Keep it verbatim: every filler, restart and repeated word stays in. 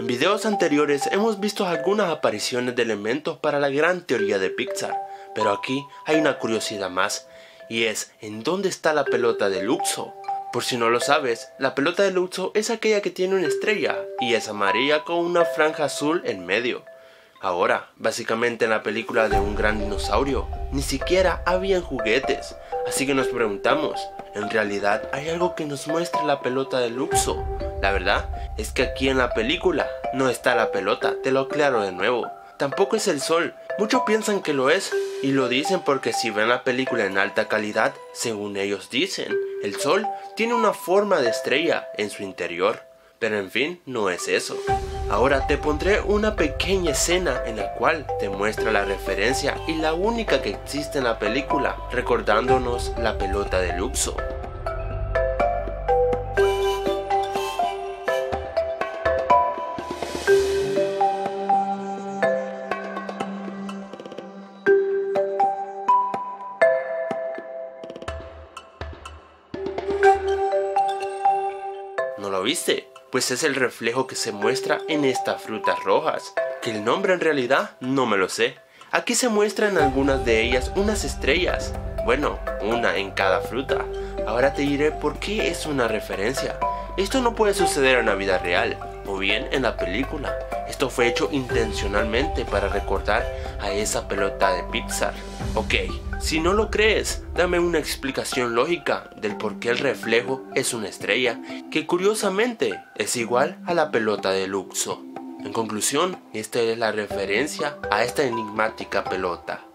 En videos anteriores hemos visto algunas apariciones de elementos para la gran teoría de Pixar, pero aquí hay una curiosidad más, y es ¿en dónde está la pelota de Luxo? Por si no lo sabes, la pelota de Luxo es aquella que tiene una estrella y es amarilla con una franja azul en medio. Ahora, básicamente en la película de Un Gran Dinosaurio, ni siquiera habían juguetes, así que nos preguntamos, ¿en realidad hay algo que nos muestre la pelota de Luxo? La verdad es que aquí en la película no está la pelota, te lo aclaro de nuevo. Tampoco es el sol, muchos piensan que lo es y lo dicen porque si ven la película en alta calidad, según ellos dicen, el sol tiene una forma de estrella en su interior, pero en fin, no es eso. Ahora te pondré una pequeña escena en la cual te muestra la referencia y la única que existe en la película, recordándonos la pelota de Luxo. ¿No lo viste? Pues es el reflejo que se muestra en estas frutas rojas, que el nombre en realidad no me lo sé. Aquí se muestran algunas de ellas unas estrellas, bueno, una en cada fruta. Ahora te diré por qué es una referencia. Esto no puede suceder en la vida real, o bien en la película. Esto fue hecho intencionalmente para recordar a esa pelota de Pixar. Ok, si no lo crees, dame una explicación lógica del por qué el reflejo es una estrella, que curiosamente es igual a la pelota de Luxo. En conclusión, esta es la referencia a esta enigmática pelota.